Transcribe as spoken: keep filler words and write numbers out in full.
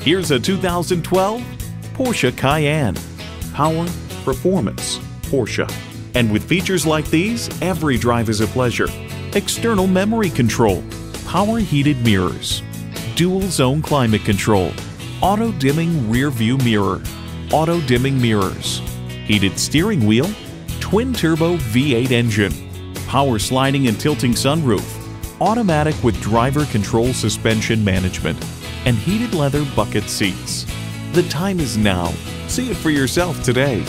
Here's a two thousand twelve Porsche Cayenne. Power, performance, Porsche. And with features like these, every drive is a pleasure. External memory control, power heated mirrors, dual zone climate control, auto dimming rear view mirror, auto dimming mirrors, heated steering wheel, twin turbo V eight engine, power sliding and tilting sunroof, automatic with driver control suspension management, and heated leather bucket seats. The time is now. See it for yourself today.